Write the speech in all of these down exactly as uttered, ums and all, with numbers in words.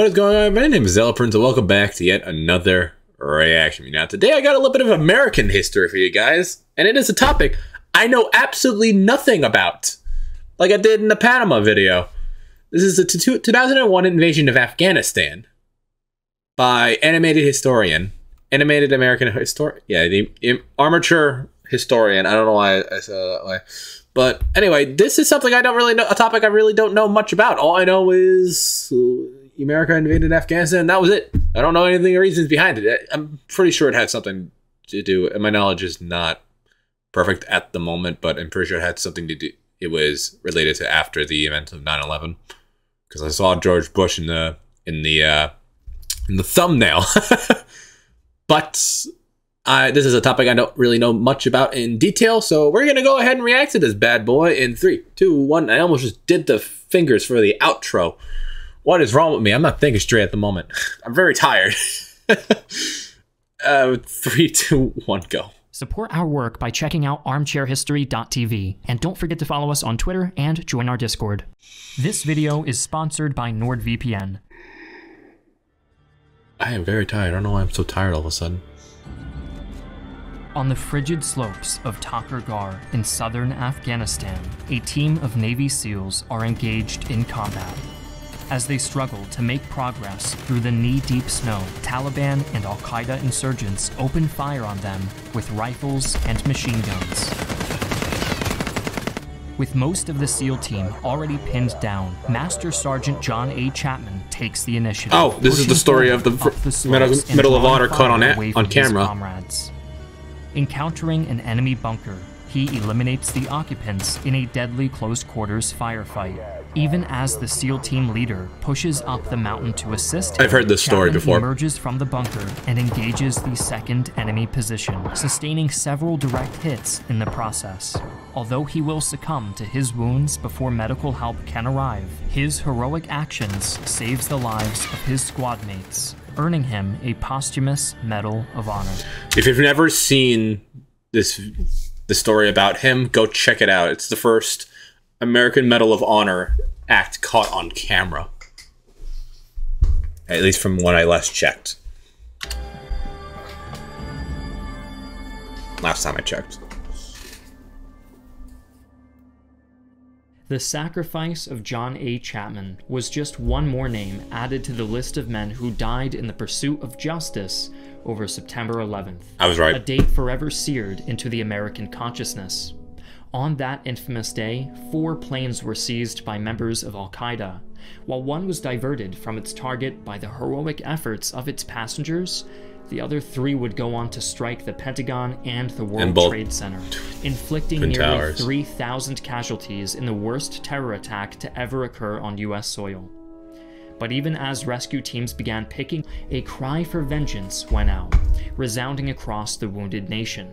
What is going on? My name is ZealetPrince, and welcome back to yet another reaction. Now, today I got a little bit of American history for you guys, and it is a topic I know absolutely nothing about, like I did in the Panama video. This is the two thousand one invasion of Afghanistan by animated historian, animated American historian, yeah, the armature historian. I don't know why I said that way. But anyway, this is something I don't really know, a topic I really don't know much about. All I know is America invaded Afghanistan, and that was it. I don't know anything or reasons behind it. I'm pretty sure it had something to do, and my knowledge is not perfect at the moment, but I'm pretty sure it had something to do. It was related to after the event of nine eleven, because I saw George Bush in the in the uh, in the thumbnail. But I, this is a topic I don't really know much about in detail, so we're going to go ahead and react to this bad boy in three, two, one. I almost just did the fingers for the outro. What is wrong with me? I'm not thinking straight at the moment. I'm very tired. uh, three, two, one, go. Support our work by checking out armchair history dot t v, and don't forget to follow us on Twitter and join our Discord. This video is sponsored by NordVPN. I am very tired. I don't know why I'm so tired all of a sudden. On the frigid slopes of Takhargar in southern Afghanistan, a team of Navy SEALs are engaged in combat. As they struggle to make progress through the knee-deep snow, Taliban and Al-Qaeda insurgents open fire on them with rifles and machine guns. With most of the SEAL team already pinned down, Master Sergeant John A. Chapman takes the initiative. Oh, this is the story of the, the Medal, Medal of Honor caught on, on camera. Comrades. Encountering an enemy bunker, he eliminates the occupants in a deadly close-quarters firefight. Even as the SEAL team leader pushes up the mountain to assist him, I've heard this story before. Chapman emerges from the bunker and engages the second enemy position, sustaining several direct hits in the process. Although he will succumb to his wounds before medical help can arrive, his heroic actions saves the lives of his squad mates, earning him a posthumous Medal of Honor. If you've never seen this, the story about him, go check it out. It's the first American Medal of Honor act caught on camera, at least from when I last checked. Last time I checked. The sacrifice of John A. Chapman was just one more name added to the list of men who died in the pursuit of justice over September eleventh. I was right. A date forever seared into the American consciousness. On that infamous day, four planes were seized by members of Al-Qaeda, while one was diverted from its target by the heroic efforts of its passengers. The other three would go on to strike the Pentagon and the World and Trade Center, inflicting nearly three thousand casualties in the worst terror attack to ever occur on U S soil. But even as rescue teams began picking, a cry for vengeance went out, resounding across the wounded nation.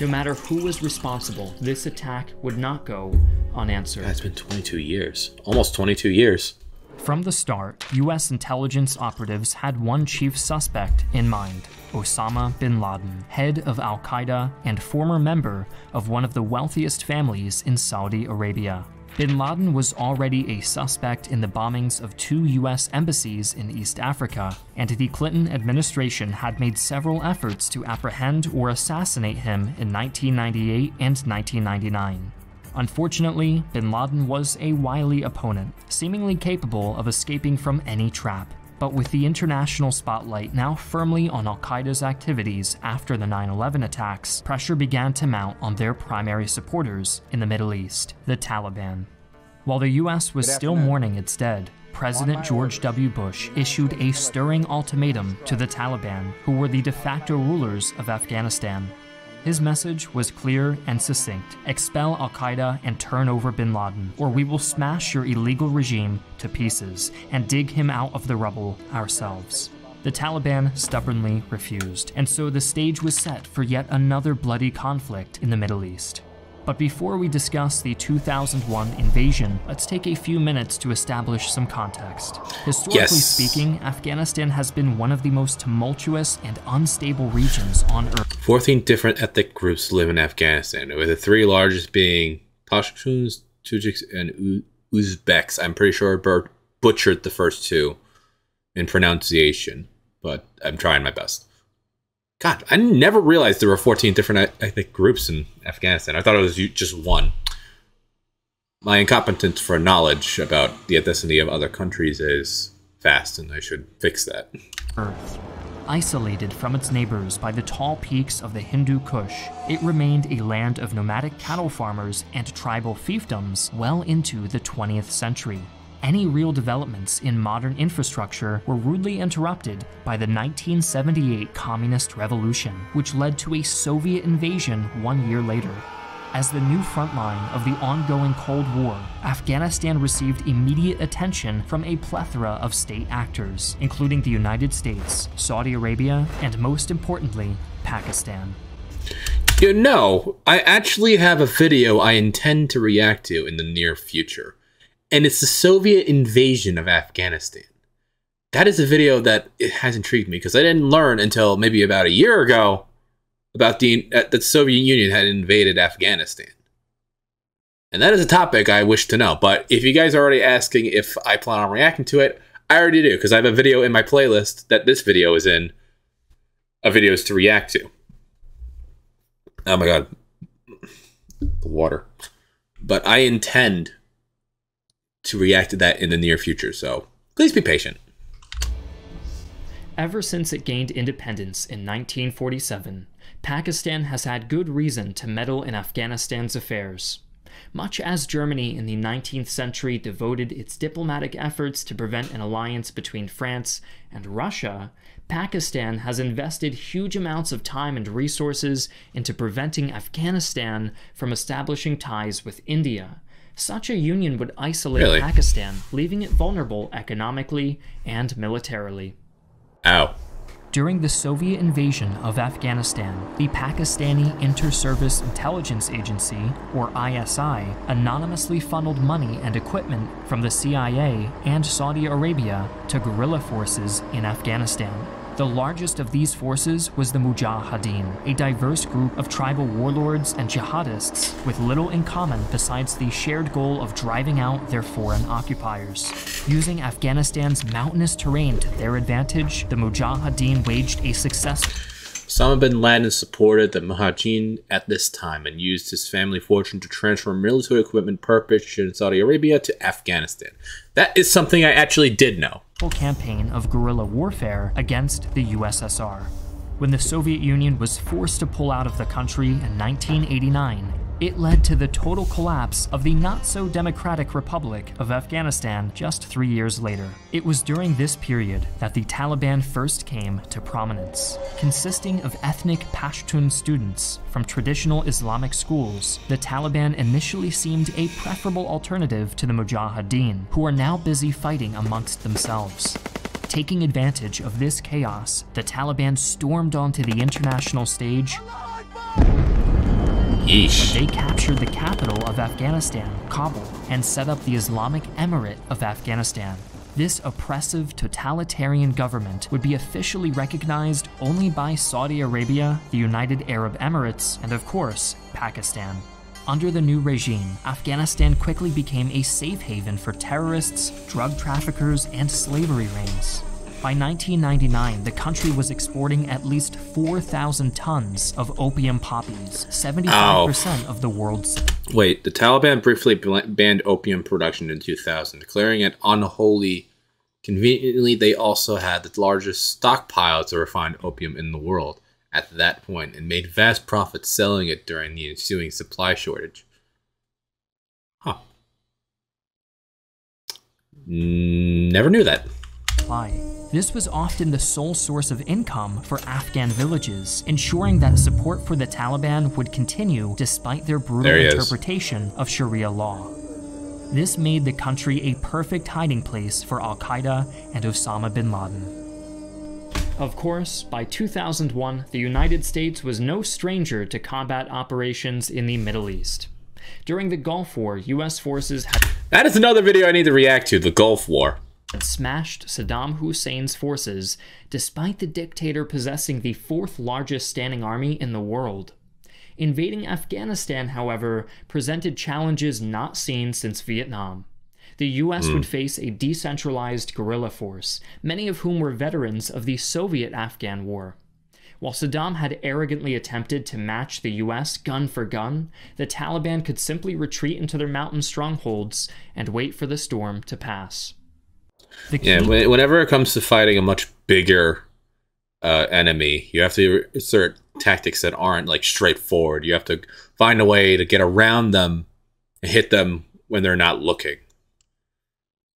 No matter who was responsible, this attack would not go unanswered. It's been twenty-two years. Almost twenty-two years. From the start, U S intelligence operatives had one chief suspect in mind, Osama bin Laden, head of Al-Qaeda and former member of one of the wealthiest families in Saudi Arabia. Bin Laden was already a suspect in the bombings of two U S embassies in East Africa, and the Clinton administration had made several efforts to apprehend or assassinate him in nineteen ninety-eight and nineteen ninety-nine. Unfortunately, bin Laden was a wily opponent, seemingly capable of escaping from any trap. But with the international spotlight now firmly on Al-Qaeda's activities after the nine eleven attacks, pressure began to mount on their primary supporters in the Middle East, the Taliban. While the U S was still mourning its dead, President George W. Bush issued a stirring ultimatum to the Taliban, who were the de facto rulers of Afghanistan. His message was clear and succinct: expel Al-Qaeda and turn over bin Laden, or we will smash your illegal regime to pieces and dig him out of the rubble ourselves. The Taliban stubbornly refused, and so the stage was set for yet another bloody conflict in the Middle East. But before we discuss the two thousand one invasion, let's take a few minutes to establish some context. Historically yes. speaking, Afghanistan has been one of the most tumultuous and unstable regions on Earth. fourteen different ethnic groups live in Afghanistan, with the three largest being Pashtuns, Tujiks, and Uzbeks. I'm pretty sure I butchered the first two. in pronunciation, but I'm trying my best. God, I never realized there were fourteen different I think groups in Afghanistan. I thought it was just one. My incompetence for knowledge about the ethnicity of other countries is vast, and I should fix that. Earth. Isolated from its neighbors by the tall peaks of the Hindu Kush, it remained a land of nomadic cattle farmers and tribal fiefdoms well into the twentieth century. Any real developments in modern infrastructure were rudely interrupted by the nineteen seventy-eight Communist Revolution, which led to a Soviet invasion one year later. As the new front line of the ongoing Cold War, Afghanistan received immediate attention from a plethora of state actors, including the United States, Saudi Arabia, and most importantly, Pakistan. You know, I actually have a video I intend to react to in the near future, and it's the Soviet invasion of Afghanistan. That is a video that it has intrigued me because I didn't learn until maybe about a year ago about the, uh, that the Soviet Union had invaded Afghanistan. And that is a topic I wish to know, but if you guys are already asking if I plan on reacting to it, I already do, because I have a video in my playlist that this video is in, of videos to react to. Oh my god. The water. But I intend to react to that in the near future, so please be patient. Ever since it gained independence in nineteen forty-seven, Pakistan has had good reason to meddle in Afghanistan's affairs. Much as Germany in the nineteenth century devoted its diplomatic efforts to prevent an alliance between France and Russia, Pakistan has invested huge amounts of time and resources into preventing Afghanistan from establishing ties with India. Such a union would isolate really? Pakistan, leaving it vulnerable economically and militarily. Ow. During the Soviet invasion of Afghanistan, the Pakistani Inter-Service Intelligence Agency, or I S I, anonymously funneled money and equipment from the C I A and Saudi Arabia to guerrilla forces in Afghanistan. The largest of these forces was the Mujahideen, a diverse group of tribal warlords and jihadists with little in common besides the shared goal of driving out their foreign occupiers. Using Afghanistan's mountainous terrain to their advantage, the Mujahideen waged a successful... Osama bin Laden supported the Mujahideen at this time and used his family fortune to transfer military equipment purchased in Saudi Arabia to Afghanistan. That is something I actually did know. ...campaign of guerrilla warfare against the U S S R. When the Soviet Union was forced to pull out of the country in nineteen eighty-nine, it led to the total collapse of the not-so-democratic Republic of Afghanistan just three years later. It was during this period that the Taliban first came to prominence. Consisting of ethnic Pashtun students from traditional Islamic schools, the Taliban initially seemed a preferable alternative to the Mujahideen, who are now busy fighting amongst themselves. Taking advantage of this chaos, the Taliban stormed onto the international stage. Yeesh. They captured the capital of Afghanistan, Kabul, and set up the Islamic Emirate of Afghanistan. This oppressive, totalitarian government would be officially recognized only by Saudi Arabia, the United Arab Emirates, and of course, Pakistan. Under the new regime, Afghanistan quickly became a safe haven for terrorists, drug traffickers, and slavery rings. By nineteen ninety-nine, the country was exporting at least four thousand tons of opium poppies, seventy-five percent of the world's... Wait, the Taliban briefly banned opium production in two thousand, declaring it unholy. Conveniently, they also had the largest stockpiles of refined opium in the world at that point and made vast profits selling it during the ensuing supply shortage. Huh. Never knew that. This was often the sole source of income for Afghan villages, ensuring that support for the Taliban would continue despite their brutal interpretation of Sharia law. This made the country a perfect hiding place for Al-Qaeda and Osama bin Laden. Of course, by two thousand one, the United States was no stranger to combat operations in the Middle East. During the Gulf War, U S forces had... That is another video I need to react to, the Gulf War. Smashed Saddam Hussein's forces, despite the dictator possessing the fourth largest standing army in the world. Invading Afghanistan, however, presented challenges not seen since Vietnam. the U S Mm. would face a decentralized guerrilla force, many of whom were veterans of the Soviet Afghan War. While Saddam had arrogantly attempted to match the U S gun for gun, the Taliban could simply retreat into their mountain strongholds and wait for the storm to pass. The yeah, whenever it comes to fighting a much bigger uh, enemy, you have to assert tactics that aren't like straightforward. You have to find a way to get around them and hit them when they're not looking.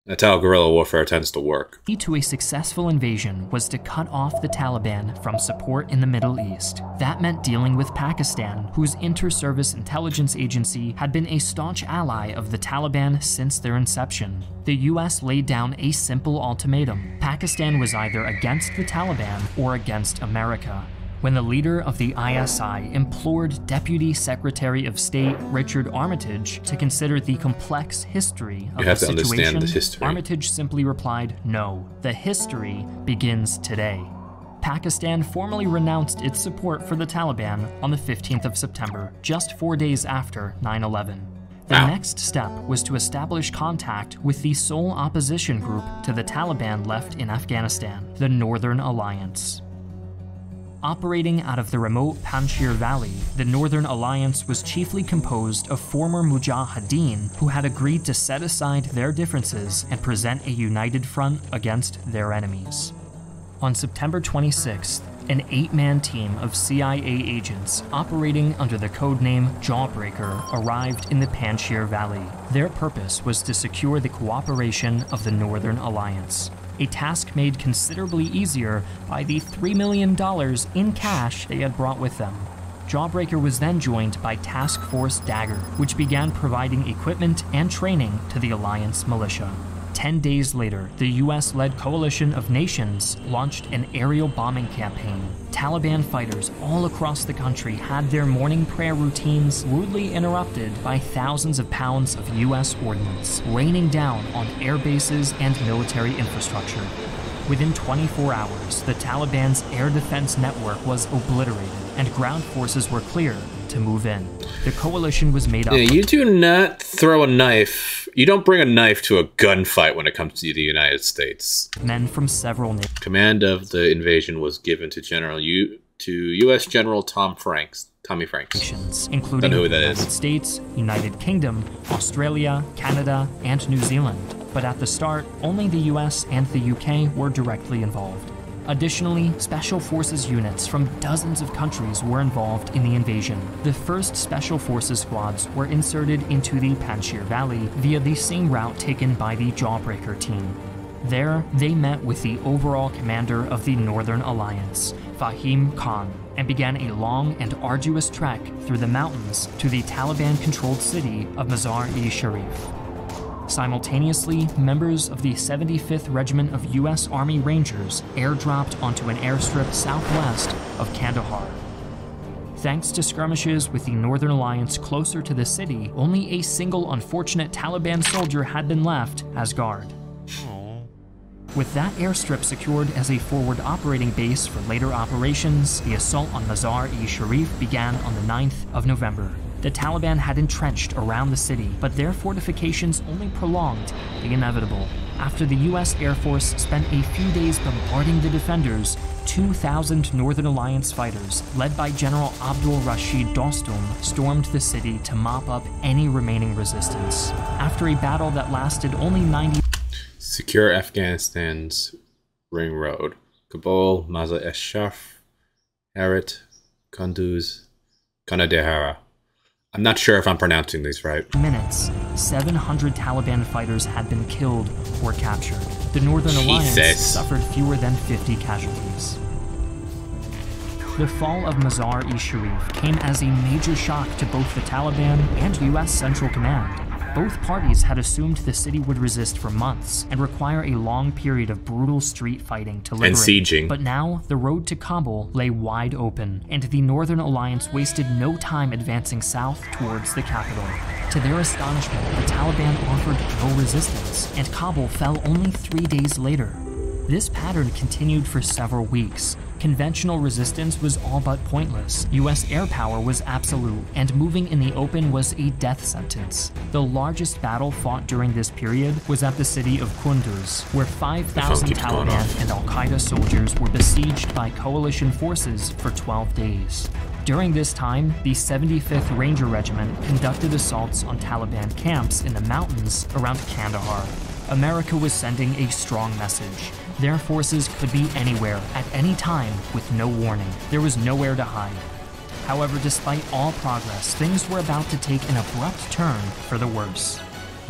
That's how guerrilla warfare tends to work. The key to a successful invasion was to cut off the Taliban from support in the Middle East. That meant dealing with Pakistan, whose Inter-Service Intelligence Agency had been a staunch ally of the Taliban since their inception. The U S laid down a simple ultimatum. Pakistan was either against the Taliban or against America. When the leader of the I S I implored Deputy Secretary of State Richard Armitage to consider the complex history of the situation, Armitage simply replied, "No, the history begins today." Pakistan formally renounced its support for the Taliban on the fifteenth of September, just four days after nine eleven. The wow. next step was to establish contact with the sole opposition group to the Taliban left in Afghanistan, the Northern Alliance. Operating out of the remote Panjshir Valley, the Northern Alliance was chiefly composed of former Mujahideen who had agreed to set aside their differences and present a united front against their enemies. On September twenty-sixth, an eight-man team of C I A agents operating under the codename Jawbreaker arrived in the Panjshir Valley. Their purpose was to secure the cooperation of the Northern Alliance, a task made considerably easier by the three million dollars in cash they had brought with them. Jawbreaker was then joined by Task Force Dagger, which began providing equipment and training to the Alliance militia. Ten days later, the U S-led coalition of nations launched an aerial bombing campaign. Taliban fighters all across the country had their morning prayer routines rudely interrupted by thousands of pounds of U S ordnance, raining down on air bases and military infrastructure. Within twenty-four hours, the Taliban's air defense network was obliterated, and ground forces were clear to move in. The coalition was made up. Yeah, you do not throw a knife. You don't bring a knife to a gunfight when it comes to the United States. Men from several nations. Command of the invasion was given to General U to U S General Tom Franks, Tommy Franks, including the United States, United Kingdom, Australia, Canada, and New Zealand. But at the start, only the U S and the U K were directly involved. Additionally, Special Forces units from dozens of countries were involved in the invasion. The first Special Forces squads were inserted into the Panjshir Valley via the same route taken by the Jawbreaker team. There, they met with the overall commander of the Northern Alliance, Fahim Khan, and began a long and arduous trek through the mountains to the Taliban-controlled city of Mazar-i-Sharif. Simultaneously, members of the seventy-fifth Regiment of U S Army Rangers airdropped onto an airstrip southwest of Kandahar. Thanks to skirmishes with the Northern Alliance closer to the city, only a single unfortunate Taliban soldier had been left as guard. With that airstrip secured as a forward operating base for later operations, the assault on Mazar-i-Sharif began on the ninth of November. The Taliban had entrenched around the city, but their fortifications only prolonged the inevitable. After the U S Air Force spent a few days bombarding the defenders, two thousand Northern Alliance fighters, led by General Abdul Rashid Dostum, stormed the city to mop up any remaining resistance. After a battle that lasted only ninety... Secure Afghanistan's Ring Road. Kabul, Mazar-i-Sharif, Herat, Kunduz, Kandahar. I'm not sure if I'm pronouncing these right. Minutes, seven hundred Taliban fighters had been killed or captured. The Northern Jesus. Alliance suffered fewer than fifty casualties. The fall of Mazar-i-Sharif came as a major shock to both the Taliban and U S Central Command. Both parties had assumed the city would resist for months and require a long period of brutal street fighting to liberate. And sieging. But now, the road to Kabul lay wide open, and the Northern Alliance wasted no time advancing south towards the capital. To their astonishment, the Taliban offered no resistance, and Kabul fell only three days later. This pattern continued for several weeks. Conventional resistance was all but pointless. U S air power was absolute, and moving in the open was a death sentence. The largest battle fought during this period was at the city of Kunduz, where five thousand Taliban and Al-Qaeda soldiers were besieged by coalition forces for twelve days. During this time, the seventy-fifth Ranger Regiment conducted assaults on Taliban camps in the mountains around Kandahar. America was sending a strong message. Their forces could be anywhere, at any time, with no warning. There was nowhere to hide. However, despite all progress, things were about to take an abrupt turn for the worse.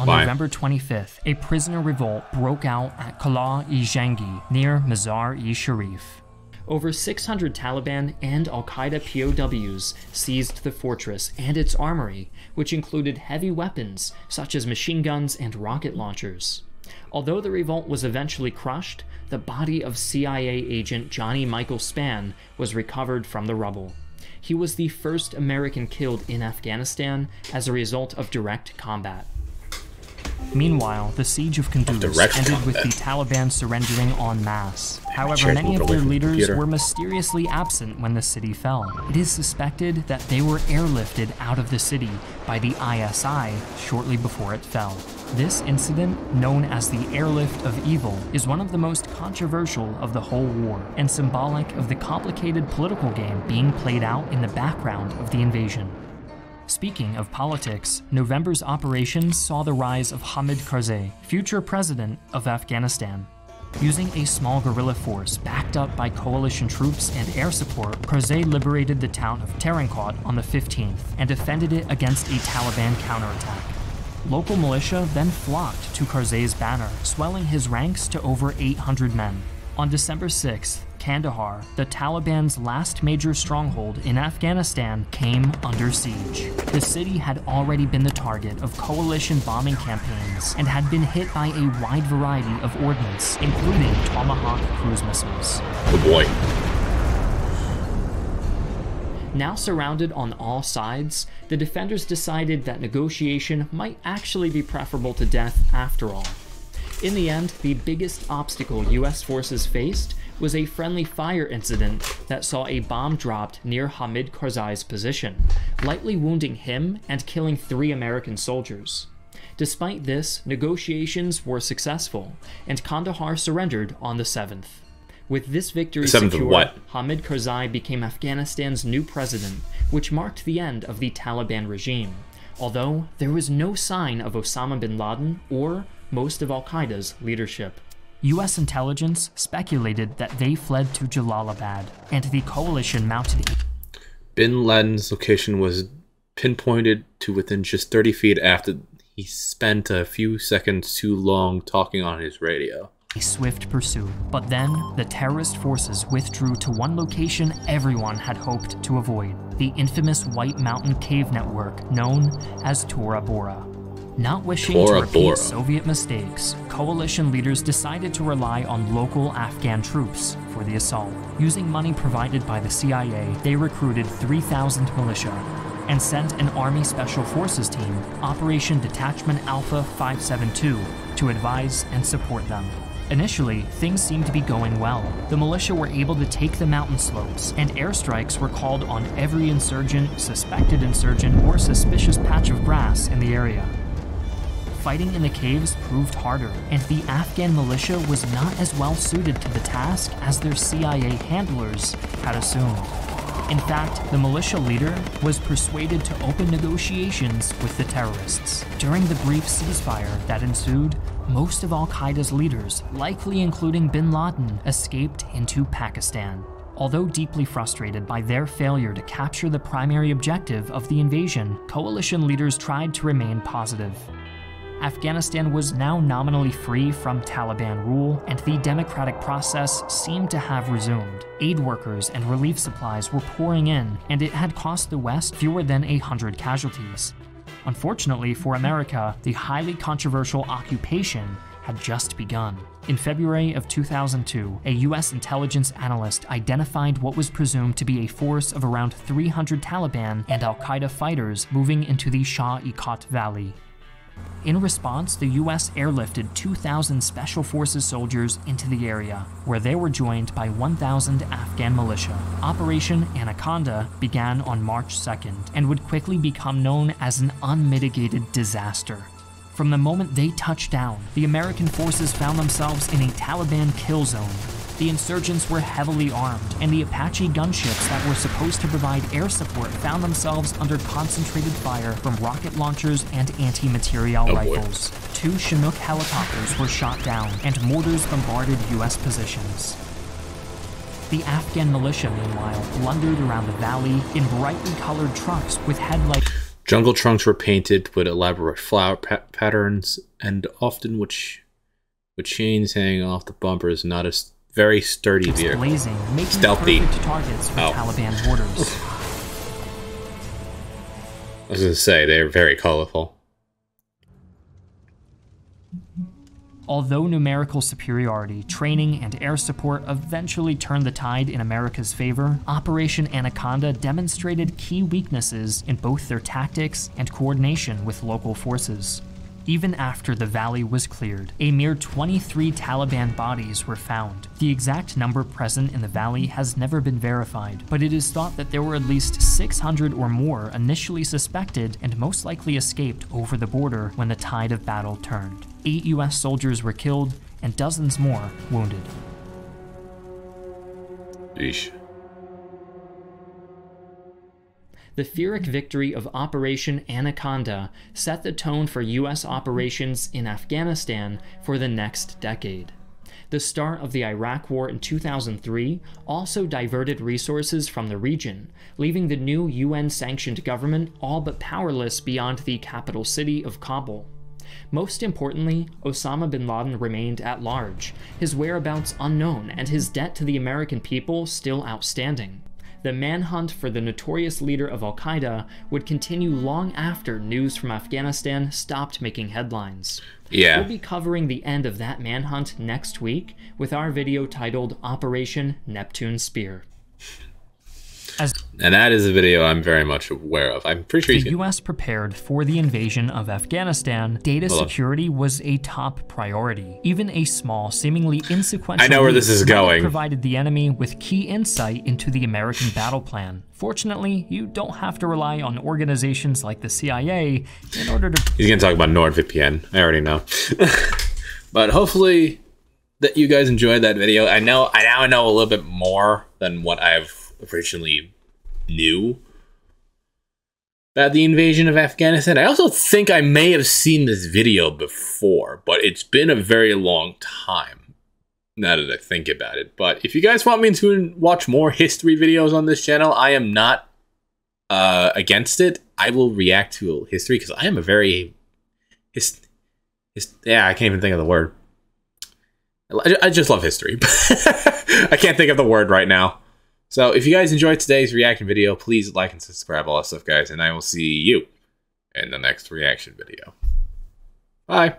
On Bye. November twenty-fifth, a prisoner revolt broke out at Kala-e-Jangi near Mazar-i-Sharif. Over six hundred Taliban and Al-Qaeda P O Ws seized the fortress and its armory, which included heavy weapons such as machine guns and rocket launchers. Although the revolt was eventually crushed, the body of C I A agent Johnny Michael Spann was recovered from the rubble. He was the first American killed in Afghanistan as a result of direct combat. Meanwhile, the siege of Kunduz ended with the Taliban surrendering en masse. However, many of their leaders were mysteriously absent when the city fell. It is suspected that they were airlifted out of the city by the I S I shortly before it fell. This incident, known as the Airlift of Evil, is one of the most controversial of the whole war, and symbolic of the complicated political game being played out in the background of the invasion. Speaking of politics, November's operations saw the rise of Hamid Karzai, future president of Afghanistan. Using a small guerrilla force backed up by coalition troops and air support, Karzai liberated the town of Tarinkot on the fifteenth and defended it against a Taliban counterattack. Local militia then flocked to Karzai's banner, swelling his ranks to over eight hundred men. On December sixth, Kandahar, the Taliban's last major stronghold in Afghanistan, came under siege. The city had already been the target of coalition bombing campaigns and had been hit by a wide variety of ordnance, including Tomahawk cruise missiles. Good boy. Now surrounded on all sides, the defenders decided that negotiation might actually be preferable to death after all. In the end, the biggest obstacle U S forces faced was a friendly fire incident that saw a bomb dropped near Hamid Karzai's position, lightly wounding him and killing three American soldiers. Despite this, negotiations were successful, and Kandahar surrendered on the seventh. With this victory secured, Hamid Karzai became Afghanistan's new president, which marked the end of the Taliban regime, although there was no sign of Osama bin Laden or most of Al-Qaeda's leadership. U S intelligence speculated that they fled to Jalalabad, and the coalition mounted... Bin Laden's location was pinpointed to within just thirty feet after he spent a few seconds too long talking on his radio. A swift pursuit. But then, the terrorist forces withdrew to one location everyone had hoped to avoid, the infamous White Mountain Cave Network known as Tora Bora. Not wishing Tora to repeat Bora. Soviet mistakes, coalition leaders decided to rely on local Afghan troops for the assault. Using money provided by the C I A, they recruited three thousand militia and sent an Army Special Forces team, Operation Detachment Alpha five seven two, to advise and support them. Initially, things seemed to be going well. The militia were able to take the mountain slopes, and airstrikes were called on every insurgent, suspected insurgent, or suspicious patch of grass in the area. Fighting in the caves proved harder, and the Afghan militia was not as well suited to the task as their C I A handlers had assumed. In fact, the militia leader was persuaded to open negotiations with the terrorists. During the brief ceasefire that ensued, most of Al-Qaeda's leaders, likely including bin Laden, escaped into Pakistan. Although deeply frustrated by their failure to capture the primary objective of the invasion, coalition leaders tried to remain positive. Afghanistan was now nominally free from Taliban rule, and the democratic process seemed to have resumed. Aid workers and relief supplies were pouring in, and it had cost the West fewer than one hundred casualties. Unfortunately for America, the highly controversial occupation had just begun. In February of two thousand two, a U S intelligence analyst identified what was presumed to be a force of around three hundred Taliban and Al-Qaeda fighters moving into the Shah-e-Khat Valley. In response, the U S airlifted two thousand Special Forces soldiers into the area, where they were joined by one thousand Afghan militia. Operation Anaconda began on March second and would quickly become known as an unmitigated disaster. From the moment they touched down, the American forces found themselves in a Taliban kill zone. The insurgents were heavily armed, and the Apache gunships that were supposed to provide air support found themselves under concentrated fire from rocket launchers and anti-materiel oh rifles. Boy. Two Chinook helicopters were shot down, and mortars bombarded U S positions. The Afghan militia, meanwhile, blundered around the valley in brightly colored trucks with headlights. Jungle trunks were painted with elaborate flower pa patterns, and often with, ch with chains hanging off the bumpers, not a st very sturdy vehicle. Blazing, making stealthy targets for oh. Taliban borders. I was going to say, they are very colorful. Although numerical superiority, training, and air support eventually turned the tide in America's favor, Operation Anaconda demonstrated key weaknesses in both their tactics and coordination with local forces. Even after the valley was cleared, a mere twenty-three Taliban bodies were found. The exact number present in the valley has never been verified, but it is thought that there were at least six hundred or more initially suspected and most likely escaped over the border when the tide of battle turned. Eight U S soldiers were killed and dozens more wounded. Eesh. The Pyrrhic victory of Operation Anaconda set the tone for U S operations in Afghanistan for the next decade. The start of the Iraq War in two thousand three also diverted resources from the region, leaving the new U N-sanctioned government all but powerless beyond the capital city of Kabul. Most importantly, Osama bin Laden remained at large, his whereabouts unknown, and his debt to the American people still outstanding. The manhunt for the notorious leader of Al-Qaeda would continue long after news from Afghanistan stopped making headlines. Yeah. We'll be covering the end of that manhunt next week with our video titled Operation Neptune Spear. As and that is a video I'm very much aware of. I'm pretty sure the U S prepared for the invasion of Afghanistan, data security was a top priority. Even a small, seemingly insequential I know where this is going. provided the enemy with key insight into the American battle plan. Fortunately, you don't have to rely on organizations like the C I A in order to... He's going to talk about NordVPN. I already know. But hopefully that you guys enjoyed that video. I know I now know a little bit more than what I've originally knew about the invasion of Afghanistan. I also think I may have seen this video before, but it's been a very long time now that I think about it. But if you guys want me to watch more history videos on this channel, I am not uh, against it. I will react to history because I am a very... His, his, yeah, I can't even think of the word. I, I just love history. I can't think of the word right now. So if you guys enjoyed today's reaction video, please like and subscribe, all that stuff, guys, and I will see you in the next reaction video. Bye.